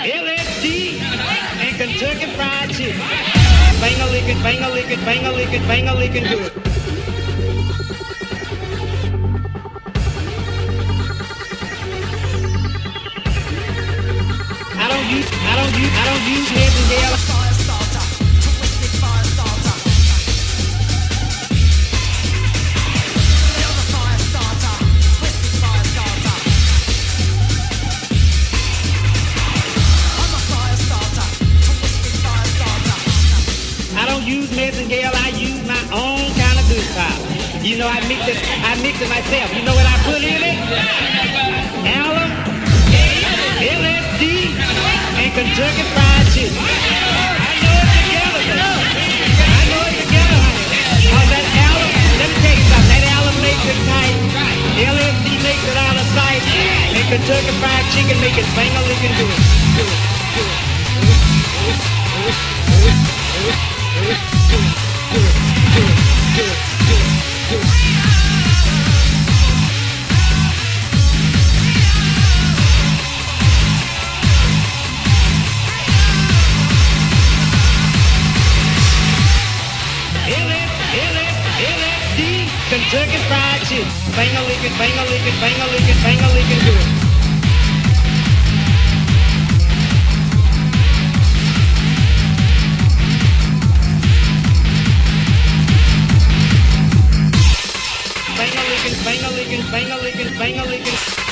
LSD and Kentucky Fried Chicken. Bang-a-lickin', bang-a-lickin', bang-a-lickin', bang-a-lickin' good. I don't use heavy. You know, I mix it myself. You know what I put in it? Alum, LSD, and Kentucky Fried Chicken. I know it together. I know it together, honey. Oh, that alum, let me tell you something. That alum makes it tight. LSD makes it out of sight. And Kentucky Fried Chicken make it bang-a-lickin' do it. Kentucky Fried Chicken, bang-a-lickin', bang-a-lickin', bang-a-lickin', bang-a-lickin' do it. Bang-a-lickin', bang-a-lickin', bang-a-lickin', bang-a-lickin'.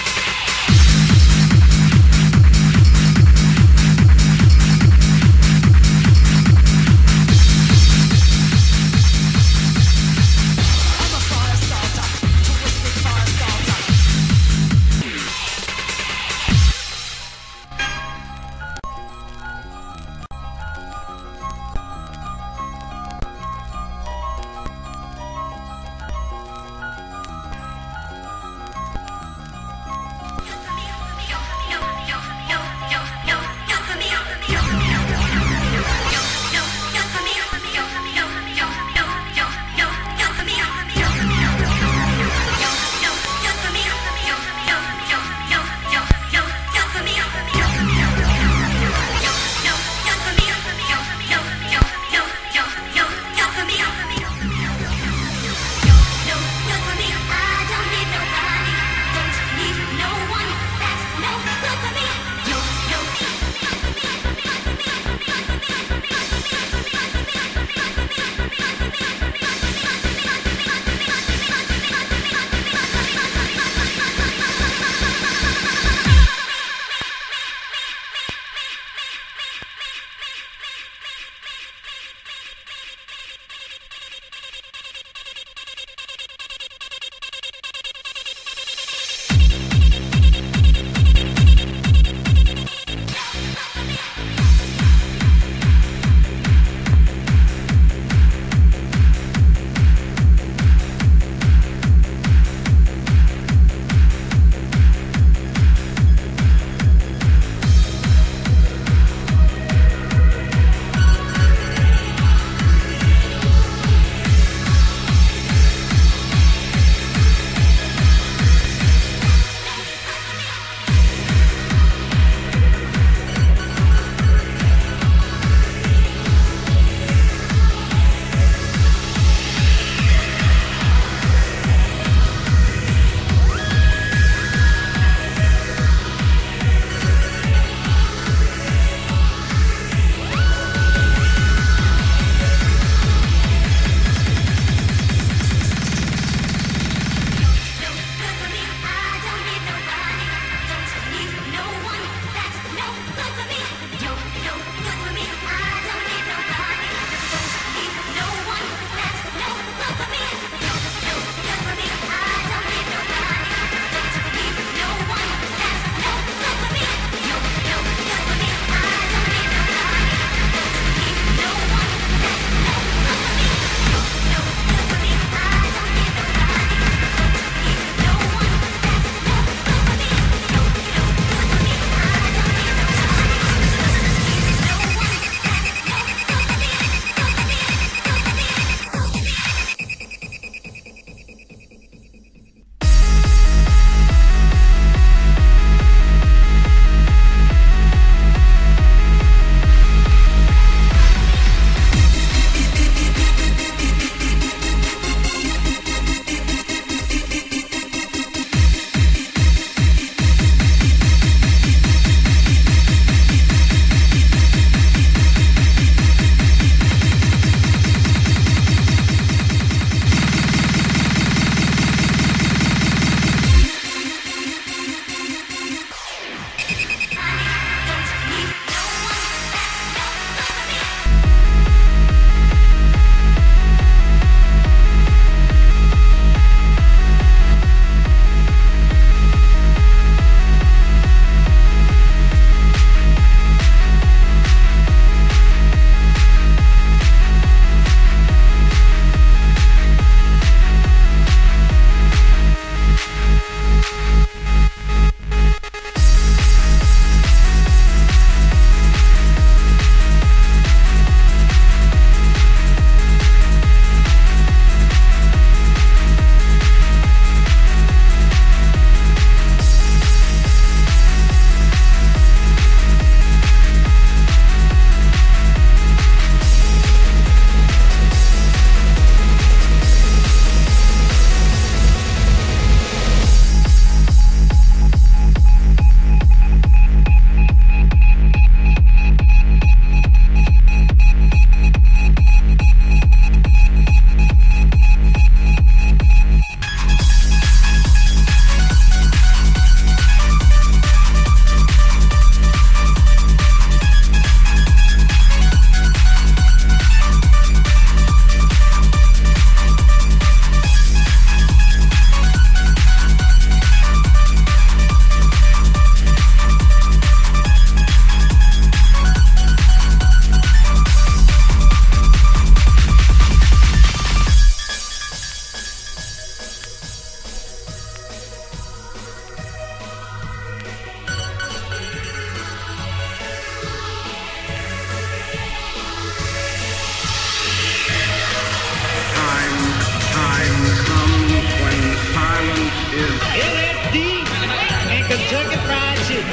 is LSD and Kentucky Fried Chicken.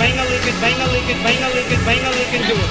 Bang-a-lickin', bang-a-lickin', bang-a-lickin', bang-a-lickin' do it.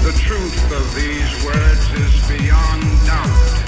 The truth of these words is beyond doubt.